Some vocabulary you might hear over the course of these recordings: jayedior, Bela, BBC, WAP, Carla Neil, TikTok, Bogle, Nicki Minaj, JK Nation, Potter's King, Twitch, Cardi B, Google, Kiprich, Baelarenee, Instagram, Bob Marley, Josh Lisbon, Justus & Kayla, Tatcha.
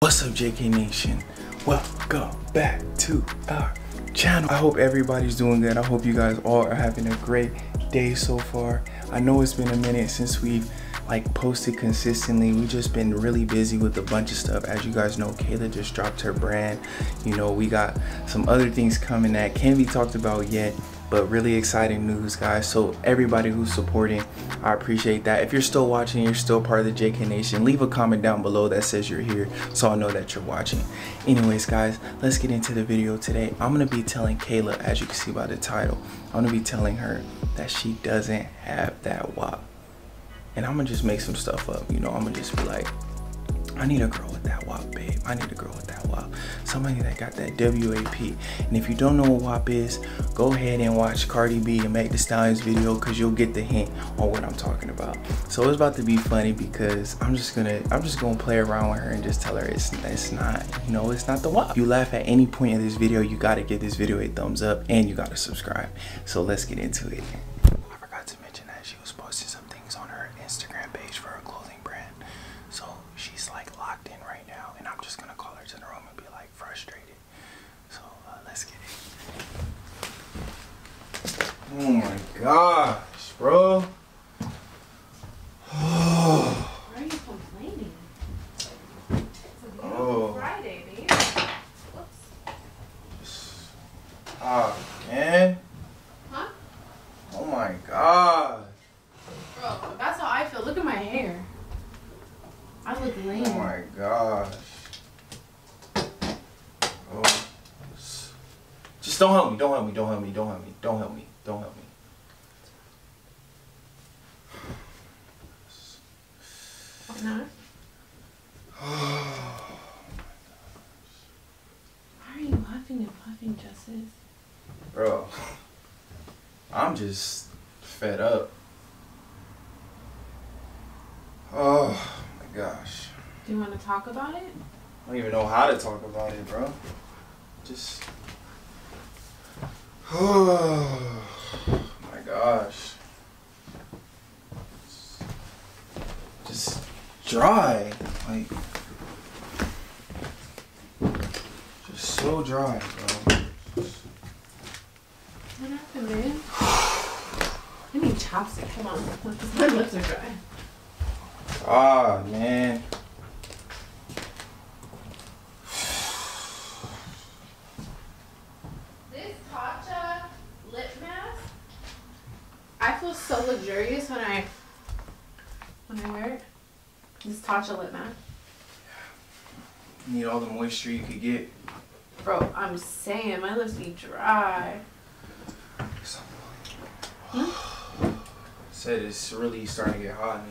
What's up, JK Nation? Welcome back to our channel. I hope everybody's doing good. I hope you guys all are having a great day so far. I know it's been a minute since we've posted consistently. We've just been really busy with a bunch of stuff. As you guys know, Kayla just dropped her brand. You know, we got some other things coming that can't be talked about yet, but really exciting news, guys. So everybody who's supporting, I appreciate that. If you're still watching, you're still part of the JK Nation, leave a comment down below that says you're here so I know that you're watching. Anyways, guys, let's get into the video today. I'm gonna be telling Kayla, as you can see by the title, I'm gonna be telling her that she doesn't have that WAP. And I'm gonna just make some stuff up, you know, I'm gonna just be like, I need a girl with that WAP, babe. I need a girl with that WAP. Somebody that got that WAP. And if you don't know what WAP is, go ahead and watch Cardi B and Meg Thee Stallion's video because you'll get the hint on what I'm talking about. So it's about to be funny because I'm just gonna play around with her and just tell her it's not, you know, it's not the WAP. If you laugh at any point in this video, you gotta give this video a thumbs up and you gotta subscribe. So let's get into it. I forgot to mention that she was posting some things on her Instagram page for her clothing brand. So she's like locked in right now, and I'm just gonna call her to the room and be like frustrated. So let's get it. Oh my gosh, bro. Why are you complaining? It's a beautiful Friday, baby. Whoops. Ah, man. Huh? Oh my god. Bro, that's how I feel. Look at my hair. I look lame. Oh my gosh. Oh. Just don't help me, don't help me, don't help me, don't help me, don't help me, don't help me. Why not? Oh my gosh. Why are you huffing and puffing, Justus? Bro, I'm just fed up. Oh. Gosh. Do you want to talk about it? I don't even know how to talk about it, bro. Just. Oh my gosh. Just dry. Like. Just so dry, bro. Just... What happened, man? I need chopsticks. Come on. My lips are dry. Ah, man. This Tatcha lip mask, I feel so luxurious when I wear it. This Tatcha lip mask. You need all the moisture you could get. Bro, I'm saying my lips be dry. Huh? Said it's really starting to get hot.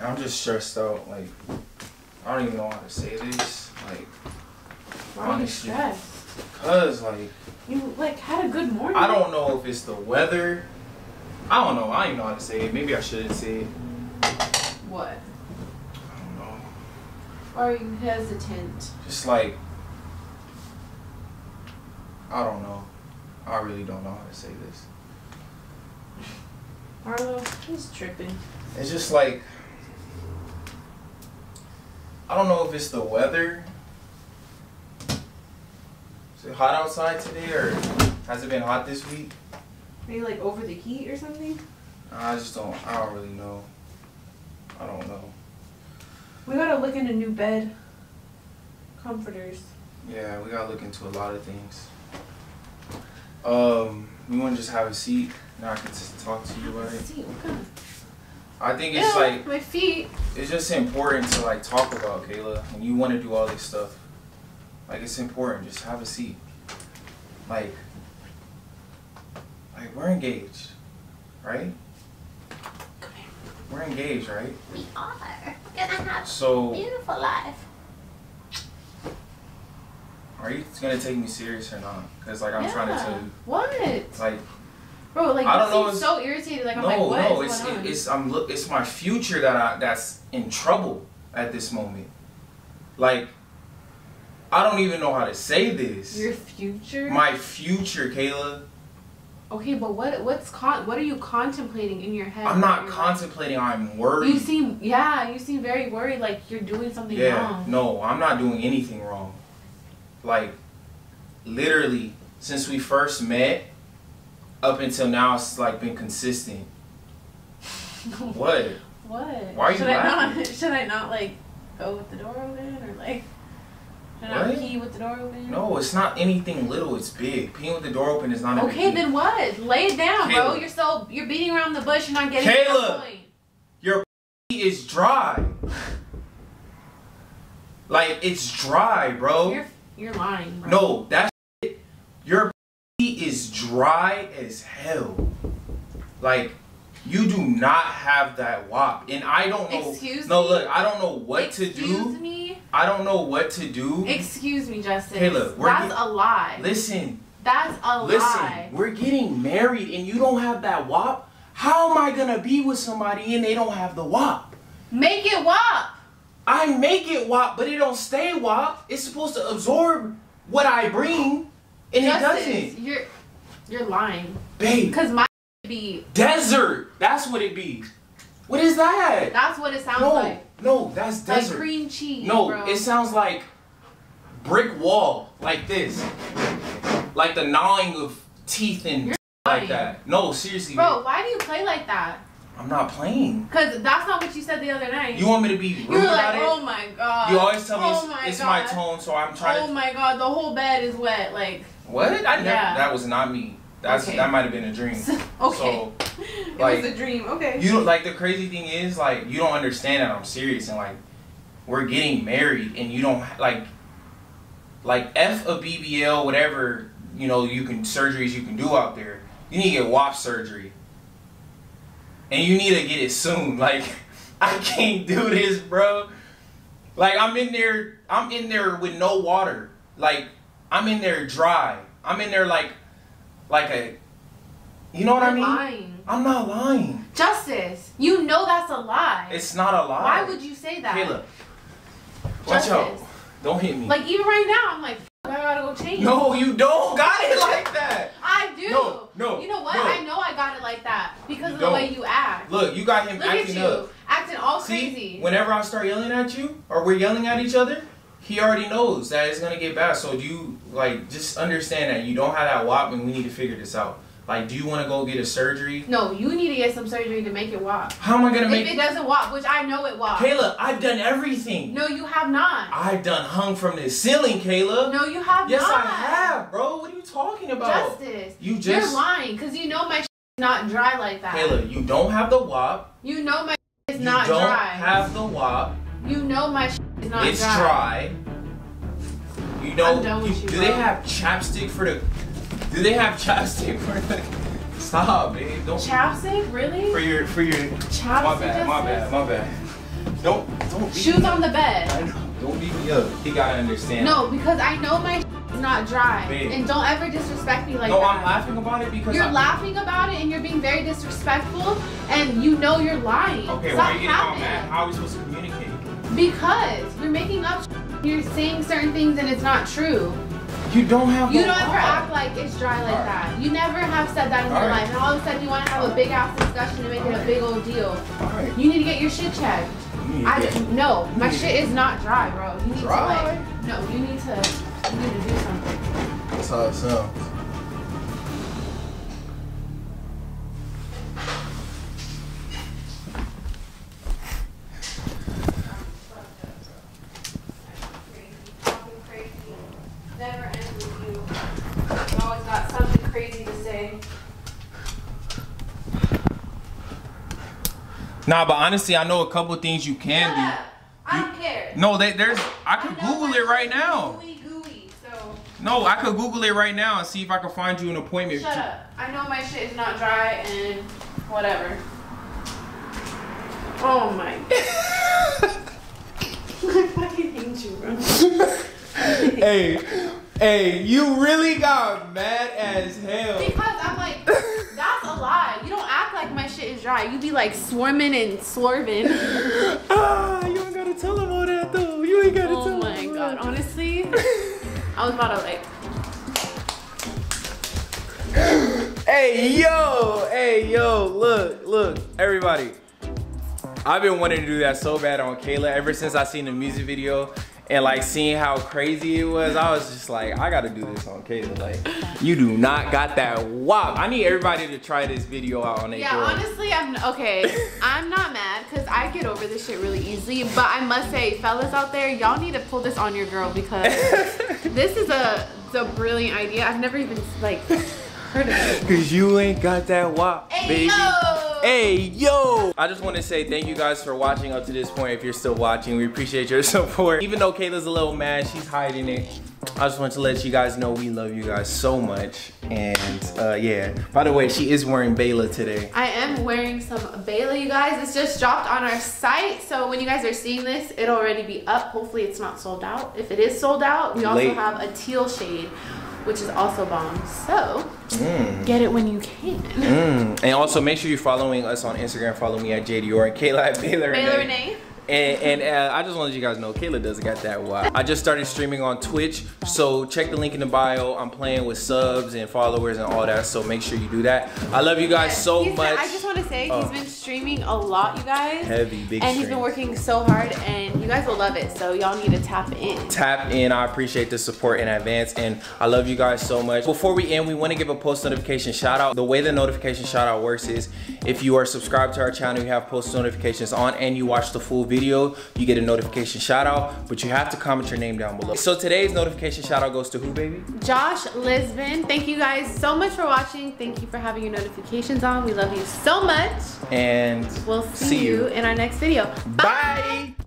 I'm just stressed out. Like, I don't even know how to say this. Like, why are you stressed? Cause you had a good morning. I don't know if it's the weather. I don't know. I don't even know how to say it. Maybe I shouldn't say it. What? I don't know. Why are you hesitant? Just like, I don't know. I really don't know how to say this. Marlo, he's tripping. It's just like, I don't know if it's the weather. Is it hot outside today, or has it been hot this week? Are you like over the heat or something? I just don't, I don't really know. I don't know. We gotta look into new bed comforters. Yeah, we gotta look into a lot of things. We wanna just have a seat. Now I can just talk to you about it. I think it's like my feet. It's just important to talk about, Kayla. And you want to do all this stuff. Like, it's important. Just have a seat. Like we're engaged, right? Come here. We're engaged, right? We are. We're gonna have a beautiful life. Are you gonna take me serious or not? Cause I'm trying to tell you. What? Bro, I don't know, it's so irritated. I'm like, what is going on? It's my future that's in trouble at this moment. Like, I don't even know how to say this. Your future? My future, Kayla. Okay, but what are you contemplating in your head? I'm not contemplating. Like, I'm worried. You seem very worried, like you're doing something wrong. No, I'm not doing anything wrong. Like, literally, since we first met, up until now, it's like been consistent. What? What? Why are you laughing? Should I not like go with the door open, or like? Not pee with the door open? No, it's not anything little. It's big. Peeing with the door open is not. Okay, then what? Lay it down, Kayla. Bro. You're beating around the bush. You're not getting to the point. Your pee is dry. Like, it's dry, bro. You're lying, bro. No, that shit, your pee is dry as hell. Like, you do not have that WAP, and I don't know. Excuse me. No, look, I don't know what to do. Excuse me. I don't know what to do. Excuse me, Justin. Kayla, that's a lie. Listen. That's a lie. Listen, we're getting married and you don't have that WAP? How am I going to be with somebody and they don't have the WAP? Make it WAP. I make it WAP, but it don't stay WAP. It's supposed to absorb what I bring, and Justin, it doesn't. You're lying. Babe. Because my be... desert. That's what it be. What is that? That's what it sounds like. No, that's desert. Like cream cheese. No, bro. It sounds like brick wall, like this. Like the gnawing of teeth and like that. No, seriously. Bro, why do you play like that? I'm not playing. Because that's not what you said the other night. You want me to be rude about it? You were like, oh my God. You always tell me it's my tone, so I'm trying to... Oh my God, the whole bed is wet. Like... What? That was not me. That might have been a dream. Okay. So, like, it was a dream. Okay. You don't, like, the crazy thing is, like, you don't understand that I'm serious, and like, we're getting married and you don't like F a BBL, whatever, you know, surgeries you can do out there. You need to get WAP surgery. And you need to get it soon. Like, I can't do this, bro. Like, I'm in there with no water. Like, I'm in there dry. I'm in there like you know what I mean? Lying. I'm not lying. Justice, you know that's a lie. It's not a lie. Why would you say that? Kayla, watch out. Don't hit me. Like, even right now, I'm like, I gotta go change. No, you don't got it like that. I do. No. You know what? No. I know I got it like that because of the way you act. Look, you got him acting all crazy. See, whenever I start yelling at you or we're yelling at each other, he already knows that it's gonna get bad. So you just understand that you don't have that WAP, and we need to figure this out. Like, do you want to go get a surgery? No, you need to get some surgery to make it WAP. How am I gonna make it? If it doesn't WAP, which I know it WAP. Kayla, I've done everything. No, you have not. I've done hung from the ceiling, Kayla. No, you have not. Yes, I have, bro. What are you talking about? Justice, you're lying, cause you know my shit is not dry like that. Kayla, you don't have the WAP. You know my shit is not dry. You don't have the WAP. You know my shit is not dry. It's dry. You know, I'm done with you, bro. They have chapstick for the? Do they have chapstick for the? Stop, babe. Don't. Chapstick, really? For your. Chapstick. My bad. Don't. Shoes on the bed. I know. Don't beat me up. You gotta understand. No, because I know my is not dry, babe. And don't ever disrespect me like that. No, I'm laughing about it because you're laughing about it and you're being very disrespectful, and you know you're lying. Okay, why are you getting all mad? How are we supposed to communicate? Because you're making up. You're saying certain things and it's not true. You don't ever act like it's dry like that. You never have said that in your life. And all of a sudden you want to have a big ass discussion and make it a big old deal. You need to get your shit checked. No, my shit is not dry, bro. You need to you need to do something. That's how it sounds. Nah, but honestly, I know a couple things you can do. I don't care. No, I could Google it right now. Gooey, so. No, I could Google it right now and see if I can find you an appointment. Shut up. I know my shit is not dry and whatever. Oh my God. I fucking hate you, bro. Hey, you really got mad as hell. Because I'm like, that's a lie. You don't act like my shit is dry. You be like swarming and swerving. You ain't gotta tell him all that though. You ain't gotta tell him. Oh my God, honestly, I was about to like. Hey yo, look, everybody. I've been wanting to do that so bad on Kayla ever since I seen the music video and like seeing how crazy it was. I was just like, I gotta do this on Kayla. Like, you do not got that WAP. I need everybody to try this video out on their girl. Honestly, I'm not mad because I get over this shit really easily. But I must say, fellas out there, y'all need to pull this on your girl because this is a brilliant idea. I've never even like heard of it. Cause you ain't got that WAP, baby. Yo. Hey, yo! I just want to say thank you guys for watching up to this point. If you're still watching, we appreciate your support. Even though Kayla's a little mad, she's hiding it. I just want to let you guys know we love you guys so much. And yeah, by the way, she is wearing Bela today. I am wearing some Bela, you guys. It's just dropped on our site. So when you guys are seeing this, it'll already be up. Hopefully it's not sold out. If it is sold out, we also have a teal shade, which is also bomb, so get it when you can. And also make sure you're following us on Instagram. Follow me at jayedior and Kayla at Baelarenee. And I just wanted you guys to know Kayla doesn't got that WAP. I just started streaming on Twitch, so check the link in the bio. I'm playing with subs and followers and all that, so make sure you do that. I love you guys so much. I just want to say he's been streaming a lot, you guys. Heavy, big stream. He's been working so hard, and you guys will love it, so y'all need to tap in. Tap in. I appreciate the support in advance, and I love you guys so much. Before we end, we want to give a post notification shout out. The way the notification shout out works is if you are subscribed to our channel, you have post notifications on, and you watch the full video, you get a notification shout out, but you have to comment your name down below. So today's notification shout out goes to who, baby? Josh Lisbon. Thank you guys so much for watching. Thank you for having your notifications on. We love you so much. And we'll see you in our next video. Bye. Bye.